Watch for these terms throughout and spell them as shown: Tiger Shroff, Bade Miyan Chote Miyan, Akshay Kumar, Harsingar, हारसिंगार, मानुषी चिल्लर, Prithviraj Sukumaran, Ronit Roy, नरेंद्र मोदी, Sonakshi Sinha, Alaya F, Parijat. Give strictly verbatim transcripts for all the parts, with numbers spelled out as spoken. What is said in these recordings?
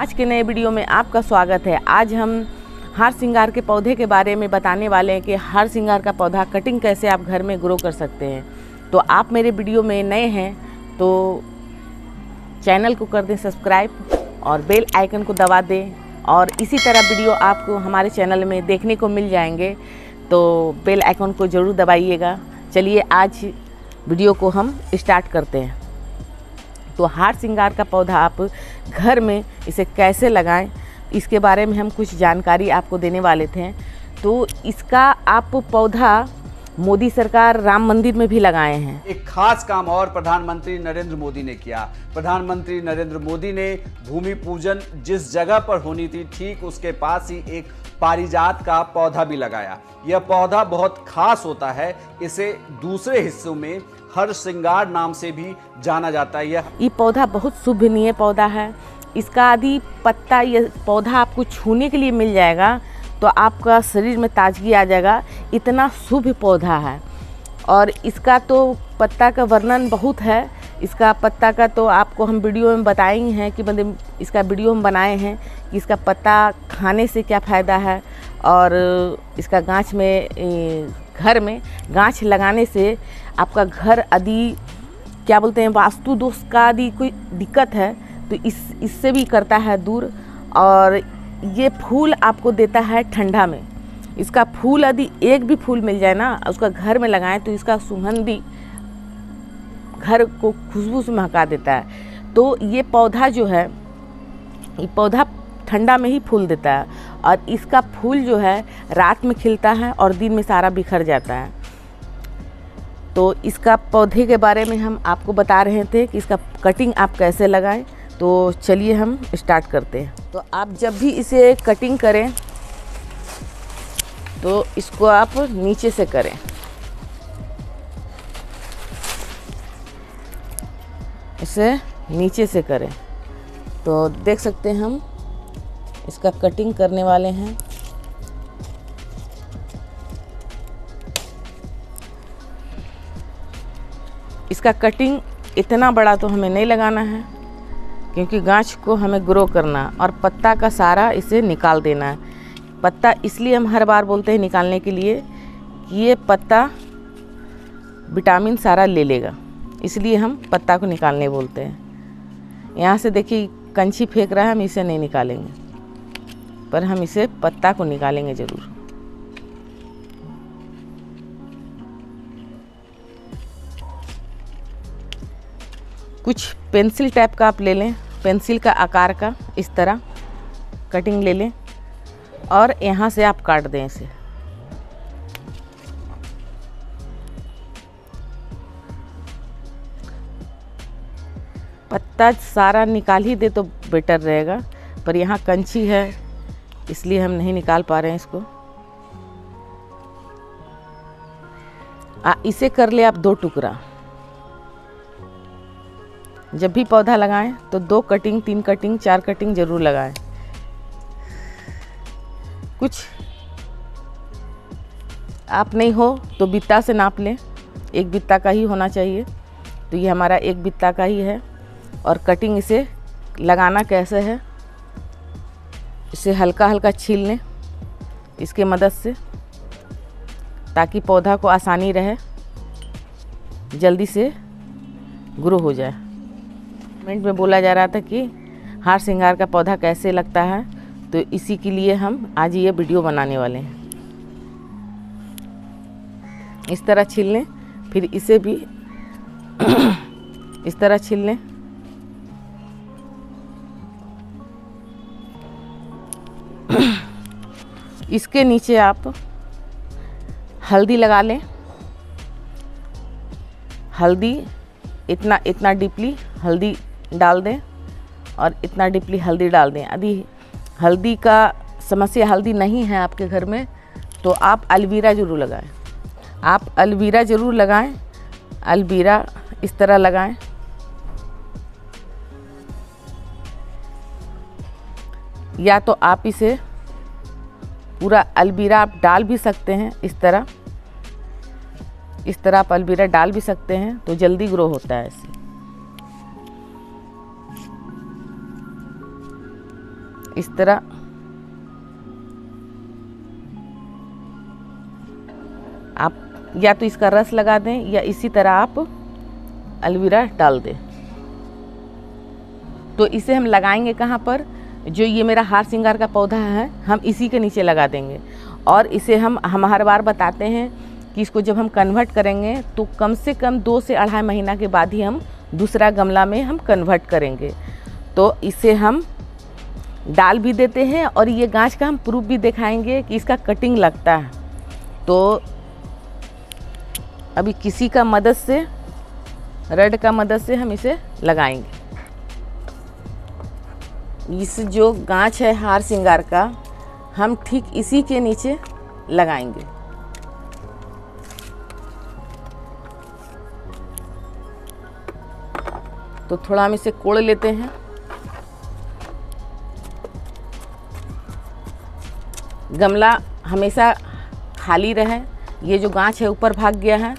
आज के नए वीडियो में आपका स्वागत है। आज हम हारसिंगार के पौधे के बारे में बताने वाले हैं कि हारसिंगार का पौधा कटिंग कैसे आप घर में ग्रो कर सकते हैं। तो आप मेरे वीडियो में नए हैं तो चैनल को कर दें सब्सक्राइब और बेल आइकन को दबा दें, और इसी तरह वीडियो आपको हमारे चैनल में देखने को मिल जाएंगे, तो बेल आइकन को ज़रूर दबाइएगा। चलिए आज वीडियो को हम स्टार्ट करते हैं। तो हारसिंगार का पौधा आप घर में इसे कैसे लगाएं, इसके बारे में हम कुछ जानकारी आपको देने वाले थे। तो इसका आप पौधा मोदी सरकार राम मंदिर में भी लगाए हैं। एक खास काम और प्रधानमंत्री नरेंद्र मोदी ने किया। प्रधानमंत्री नरेंद्र मोदी ने भूमि पूजन जिस जगह पर होनी थी ठीक उसके पास ही एक पारिजात का पौधा भी लगाया। यह पौधा बहुत खास होता है, इसे दूसरे हिस्सों में हरसिंगार नाम से भी जाना जाता है। यह ये पौधा बहुत शोभनीय पौधा है। इसका आदि पत्ता, यह पौधा आपको छूने के लिए मिल जाएगा तो आपका शरीर में ताजगी आ जाएगा, इतना शुभ पौधा है। और इसका तो पत्ता का वर्णन बहुत है। इसका पत्ता का तो आपको हम वीडियो में बताए हैं कि मतलब इसका वीडियो हम बनाए हैं कि इसका पत्ता खाने से क्या फ़ायदा है, और इसका गांच में घर में गांच लगाने से आपका घर यदि क्या बोलते हैं वास्तु दोष का यदि कोई दिक्कत है तो इस इससे भी करता है दूर। और ये फूल आपको देता है ठंडा में। इसका फूल यदि एक भी फूल मिल जाए ना उसका घर में लगाएं तो इसका सुगंधी घर को खुशबू से महका देता है। तो ये पौधा जो है ये पौधा ठंडा में ही फूल देता है, और इसका फूल जो है रात में खिलता है और दिन में सारा बिखर जाता है। तो इसका पौधे के बारे में हम आपको बता रहे थे कि इसका कटिंग आप कैसे लगाएं। तो चलिए हम स्टार्ट करते हैं। तो आप जब भी इसे कटिंग करें तो इसको आप नीचे से करें। इसे नीचे से करें। तो देख सकते हैं हम इसका कटिंग करने वाले हैं। इसका कटिंग इतना बड़ा तो हमें नहीं लगाना है क्योंकि गांच को हमें ग्रो करना और पत्ता का सारा इसे निकाल देना है। पत्ता इसलिए हम हर बार बोलते हैं निकालने के लिए कि ये पत्ता विटामिन सारा ले लेगा, इसलिए हम पत्ता को निकालने बोलते हैं। यहाँ से देखिए कंची फेंक रहा है, हम इसे नहीं निकालेंगे पर हम इसे पत्ता को निकालेंगे जरूर। कुछ पेंसिल टाइप का आप ले लें, पेंसिल का आकार का इस तरह कटिंग ले लें और यहाँ से आप काट दें इसे। पत्ता सारा निकाल ही दे तो बेटर रहेगा, पर यहाँ कंची है इसलिए हम नहीं निकाल पा रहे हैं इसको। आ, इसे कर ले आप दो टुकड़ा। जब भी पौधा लगाएं तो दो कटिंग, तीन कटिंग, चार कटिंग जरूर लगाएं। कुछ आप नहीं हो तो बित्ता से नाप लें, एक बित्ता का ही होना चाहिए। तो ये हमारा एक बित्ता का ही है। और कटिंग इसे लगाना कैसे है, इसे हल्का हल्का छील लें इसके मदद से, ताकि पौधा को आसानी रहे, जल्दी से ग्रो हो जाए। कमेंट में बोला जा रहा था कि हार सिंगार का पौधा कैसे लगता है, तो इसी के लिए हम आज ये वीडियो बनाने वाले हैं। इस तरह छील लें, फिर इसे भी इस तरह छील लें। इसके नीचे आप हल्दी लगा लें। हल्दी इतना इतना डीपली हल्दी डाल दें और इतना डीपली हल्दी डाल दें। यदि हल्दी का समस्या, हल्दी नहीं है आपके घर में तो आप अलवीरा ज़रूर लगाएं। आप अलवीरा ज़रूर लगाएं। अलवीरा इस तरह लगाएं। या तो आप इसे पूरा अलबीरा आप डाल भी सकते हैं, इस तरह इस तरह आप अलबीरा डाल भी सकते हैं तो जल्दी ग्रो होता है इसे। इस तरह आप या तो इसका रस लगा दें या इसी तरह आप अलवीरा डाल दें। तो इसे हम लगाएंगे कहाँ पर, जो ये मेरा हार सिंगार का पौधा है हम इसी के नीचे लगा देंगे। और इसे हम हम हर बार बताते हैं कि इसको जब हम कन्वर्ट करेंगे तो कम से कम दो से अढ़ाई महीना के बाद ही हम दूसरा गमला में हम कन्वर्ट करेंगे। तो इसे हम डाल भी देते हैं और ये गाछ का हम प्रूफ भी दिखाएंगे कि इसका कटिंग लगता है। तो अभी किसी का मदद से, रड का मदद से हम इसे लगाएंगे। इस जो गाछ है हार सिंगार का हम ठीक इसी के नीचे लगाएंगे। तो थोड़ा हम इसे कोड़ लेते हैं। गमला हमेशा खाली रहे। ये जो गाछ है ऊपर भाग गया है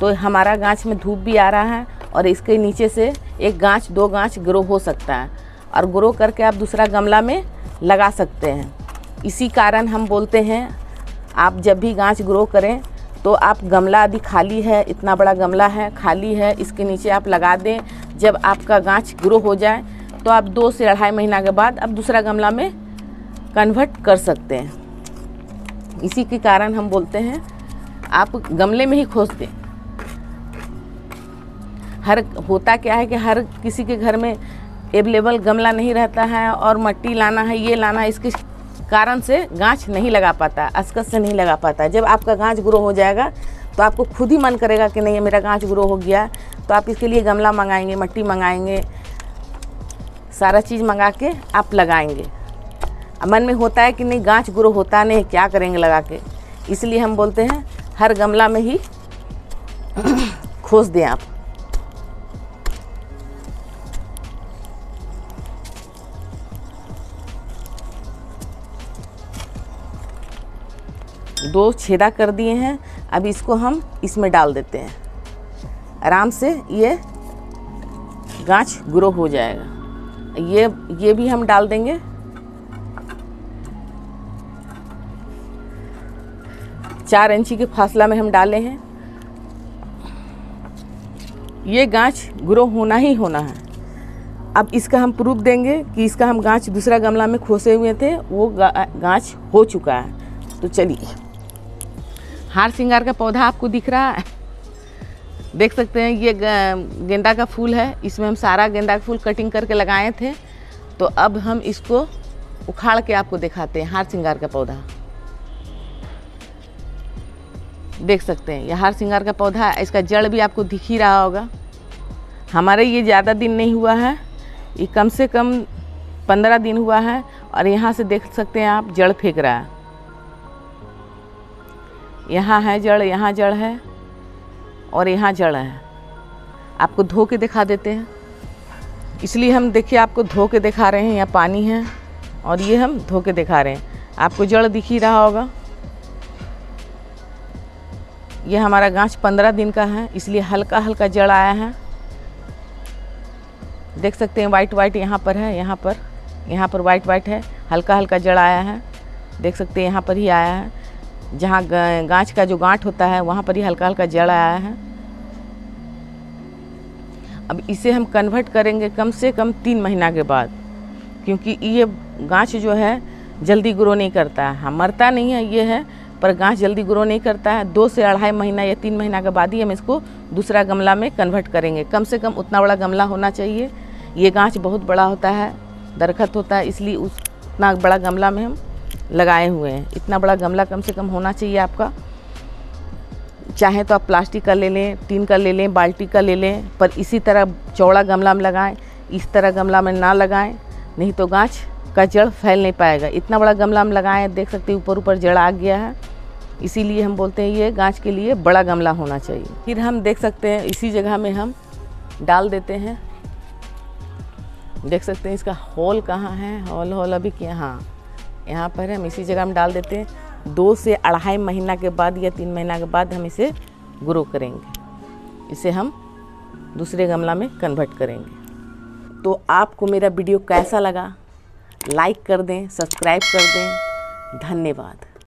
तो हमारा गाछ में धूप भी आ रहा है और इसके नीचे से एक गाछ दो गाछ ग्रो हो सकता है और ग्रो करके आप दूसरा गमला में लगा सकते हैं। इसी कारण हम बोलते हैं आप जब भी गाछ ग्रो करें तो आप गमला यदि खाली है, इतना बड़ा गमला है खाली है, इसके नीचे आप लगा दें। जब आपका गाछ ग्रो हो जाए तो आप दो से अढ़ाई महीना के बाद आप दूसरा गमला में कन्वर्ट कर सकते हैं। इसी के कारण हम बोलते हैं आप गमले में ही खोज दें। हर होता क्या है कि हर किसी के घर में अवेलेबल गमला नहीं रहता है और मिट्टी लाना है, ये लाना है, इसके कारण से गाछ नहीं लगा पाता, असकस से नहीं लगा पाता। जब आपका गाछ ग्रो हो जाएगा तो आपको खुद ही मन करेगा कि नहीं मेरा गाछ ग्रो हो गया, तो आप इसके लिए गमला मंगाएंगे, मिट्टी मंगाएंगे, सारा चीज़ मंगा के आप लगाएंगे। मन में होता है कि नहीं गाछ ग्रो होता नहीं, क्या करेंगे लगा के। इसलिए हम बोलते हैं हर गमला में ही खोज दें आप। दो छेदा कर दिए हैं, अब इसको हम इसमें डाल देते हैं। आराम से ये गाछ ग्रो हो जाएगा। ये ये भी हम डाल देंगे। चार इंची के फासला में हम डाले हैं। ये गाछ ग्रो होना ही होना है। अब इसका हम प्रूफ देंगे कि इसका हम गाछ दूसरा गमला में खोसे हुए थे, वो गाछ हो चुका है। तो चलिए, हार सिंगार का पौधा आपको दिख रहा है, देख सकते हैं। ये गेंदा का फूल है, इसमें हम सारा गेंदा का फूल कटिंग करके लगाए थे। तो अब हम इसको उखाड़ के आपको दिखाते हैं। हार सिंगार का पौधा देख सकते हैं, ये हार सिंगार का पौधा है। इसका जड़ भी आपको दिख ही रहा होगा। हमारे ये ज़्यादा दिन नहीं हुआ है, ये कम से कम पंद्रह दिन हुआ है। और यहाँ से देख सकते हैं आप जड़ फेंक रहा है। यहाँ है जड़, यहाँ जड़ है और यहाँ जड़ है। आपको धो के दिखा देते हैं, इसलिए हम देखिए आपको धो के दिखा रहे हैं। यहाँ पानी है और ये हम धो के दिखा रहे हैं। आपको जड़ दिख ही रहा होगा। यह हमारा गाछ पंद्रह दिन का है, इसलिए हल्का हल्का जड़ आया है। देख सकते हैं वाइट वाइट यहाँ पर है, यहाँ पर यहाँ पर वाइट वाइट है, हल्का हल्का जड़ आया है। देख सकते हैं यहाँ पर ही आया है, जहाँ गाछ का जो गांठ होता है वहाँ पर ही हल्का हल्का जड़ आया है। अब इसे हम कन्वर्ट करेंगे कम से कम तीन महीना के बाद, क्योंकि ये गाछ जो है जल्दी ग्रो नहीं करता है। मरता नहीं है ये है, पर गाछ जल्दी ग्रो नहीं करता है। दो से अढ़ाई महीना या तीन महीना के बाद ही हम इसको दूसरा गमला में कन्वर्ट करेंगे। कम से कम उतना बड़ा गमला होना चाहिए। ये गाछ बहुत बड़ा होता है, दरख्त होता है, इसलिए उस उतना बड़ा गमला में हम लगाए हुए हैं। इतना बड़ा गमला कम से कम होना चाहिए आपका। चाहे तो आप प्लास्टिक का ले लें, टीन का ले लें, बाल्टी का ले लें, पर इसी तरह चौड़ा गमला में लगाएं। इस तरह गमला में ना लगाएं, नहीं तो गाछ का जड़ फैल नहीं पाएगा। इतना बड़ा गमला में लगाएं, देख सकते हैं ऊपर ऊपर जड़ आ गया है। इसीलिए हम बोलते हैं ये गाछ के लिए बड़ा गमला होना चाहिए। फिर हम देख सकते हैं इसी जगह में हम डाल देते हैं। देख सकते हैं इसका हॉल कहाँ है, हॉल हॉल अभी कहाँ, यहाँ पर हम इसी जगह हम डाल देते हैं। दो से अढ़ाई महीना के बाद या तीन महीना के बाद हम इसे ग्रो करेंगे। इसे हम दूसरे गमला में कन्वर्ट करेंगे। तो आपको मेरा वीडियो कैसा लगा लाइक कर दें, सब्सक्राइब कर दें। धन्यवाद।